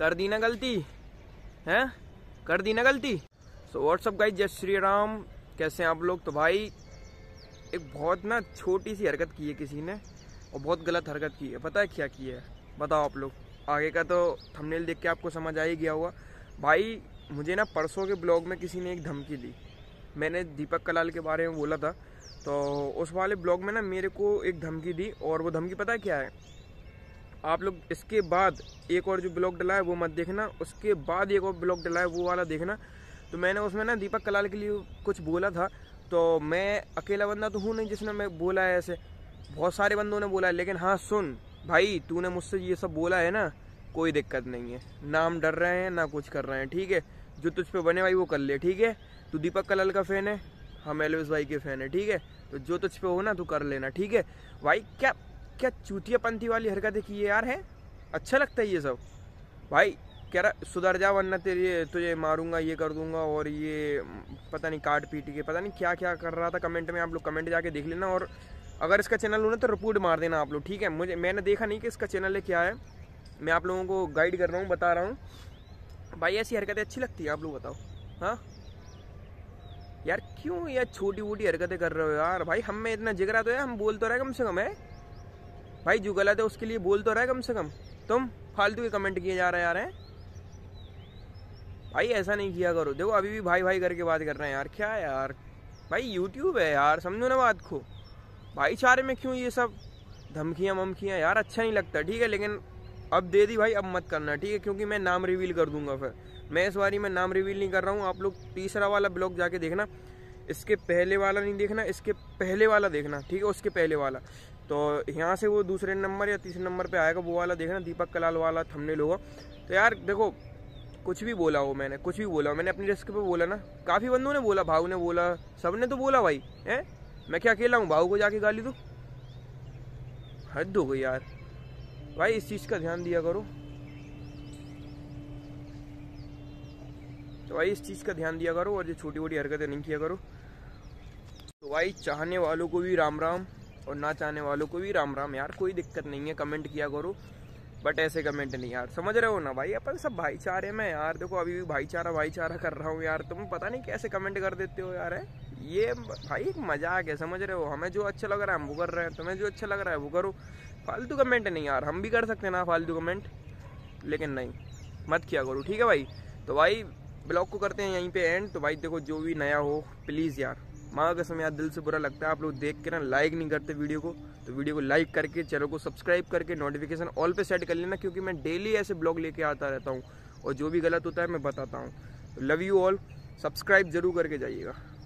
कर दी ना गलती, हैं कर दी ना गलती। सो व्हाट्सअप गाइस, जय श्री राम, कैसे हैं आप लोग। तो भाई एक बहुत ना छोटी सी हरकत की है किसी ने, और बहुत गलत हरकत की है। पता है क्या की है, बताओ आप लोग। आगे का तो थंबनेल देख के आपको समझ आ ही गया होगा। भाई मुझे ना परसों के ब्लॉग में किसी ने एक धमकी दी। मैंने दीपक कलाल के बारे में बोला था, तो उस वाले ब्लॉग में ना मेरे को एक धमकी दी। और वो धमकी पता है क्या है, आप लोग इसके बाद एक और जो ब्लॉग डला है वो मत देखना, उसके बाद एक और ब्लॉग डला है वो वाला देखना। तो मैंने उसमें ना दीपक कलाल के लिए कुछ बोला था। तो मैं अकेला बंदा तो हूँ नहीं जिसने मैं बोला है, ऐसे बहुत सारे बंदों ने बोला है। लेकिन हाँ सुन भाई, तूने मुझसे ये सब बोला है ना, कोई दिक्कत नहीं है ना, हम डर रहे हैं ना कुछ कर रहे हैं, ठीक है। जो तुझ पे बने भाई वो कर ले, ठीक है। तू दीपक कलाल का फ़ैन है, हम एलविस भाई के फ़ैन है, ठीक है। तो जो तुझ पे हो ना तू कर लेना, ठीक है। भाई क्या क्या चूतियापंथी वाली हरकतें की है यार, है अच्छा लगता है ये सब। भाई कह रहा सुधर जा वरना तेरे तुझे मारूंगा, ये कर दूंगा, और ये पता नहीं काट पीट के पता नहीं क्या क्या कर रहा था। कमेंट में आप लोग कमेंट जाके देख लेना, और अगर इसका चैनल हो ना तो रिपोर्ट मार देना आप लोग, ठीक है। मैंने देखा नहीं कि इसका चैनल है क्या है, मैं आप लोगों को गाइड कर रहा हूँ, बता रहा हूँ। भाई ऐसी हरकतें अच्छी लगती है, आप लोग बताओ। हाँ यार क्यों यार छोटी मोटी हरकतें कर रहे हो यार। भाई हम में इतना जिगरा तो है, हम बोल तो रहे कम से कम, है भाई जो गलत है उसके लिए बोल तो रहे कम से कम। तुम फालतू के कमेंट किए जा रहे यार, हैं भाई ऐसा नहीं किया करो। देखो अभी भी भाई भाई करके बात कर रहे हैं यार, क्या यार भाई यूट्यूब है यार, समझो ना बात को। भाईचारे में क्यों ये सब धमकियाँ ममकियाँ यार, अच्छा नहीं लगता, ठीक है। लेकिन अब दे दी भाई, अब मत करना, ठीक है, क्योंकि मैं नाम रिवील कर दूंगा फिर। मैं इस बारी में नाम रिवील नहीं कर रहा हूँ। आप लोग तीसरा वाला ब्लॉग जाके देखना, इसके पहले वाला नहीं देखना, इसके पहले वाला देखना, ठीक है, उसके पहले वाला। तो यहाँ से वो दूसरे नंबर या तीसरे नंबर पे आएगा, वो वाला देखना, दीपक कलाल वाला थंबनेल होगा। तो यार देखो कुछ भी बोला हो मैंने, कुछ भी बोला, मैंने अपनी रिस्क पे बोला ना। काफ़ी बंदों ने बोला, भाऊ ने बोला, सब ने तो बोला भाई, हैं मैं क्या अकेला हूँ। भाऊ को जाके गाली दूँ, हद हो गई यार। भाई इस चीज़ का ध्यान दिया करो, तो भाई इस चीज़ का ध्यान दिया करो, और जो छोटी मोटी हरकतें नहीं किया करो। तो भाई चाहने वालों को भी राम राम, और ना चाहने वालों को भी राम राम यार, कोई दिक्कत नहीं है। कमेंट किया करो, बट ऐसे कमेंट नहीं यार, समझ रहे हो ना भाई। अपन सब भाईचारे में यार, देखो अभी भी भाईचारा भाईचारा कर रहा हूँ यार। तुम पता नहीं कैसे कमेंट कर देते हो यार, है ये भाई एक मजाक है, समझ रहे हो। हमें जो अच्छा लग रहा है हम वो कर रहे हैं, तुम्हें जो अच्छा लग रहा है वो करो, फालतू कमेंट नहीं यार। हम भी कर सकते हैं ना फालतू कमेंट, लेकिन नहीं, मत किया करो, ठीक है भाई। तो भाई ब्लॉग को करते हैं यहीं पे एंड। तो भाई देखो जो भी नया हो प्लीज़ यार, माँ कसम यार दिल से बुरा लगता है, आप लोग देख के ना लाइक नहीं करते वीडियो को। तो वीडियो को लाइक करके, चैनल को सब्सक्राइब करके, नोटिफिकेशन ऑल पे सेट कर लेना, क्योंकि मैं डेली ऐसे ब्लॉग लेके आता रहता हूँ, और जो भी गलत होता है मैं बताता हूँ। तो लव यू ऑल, सब्सक्राइब जरूर करके जाइएगा।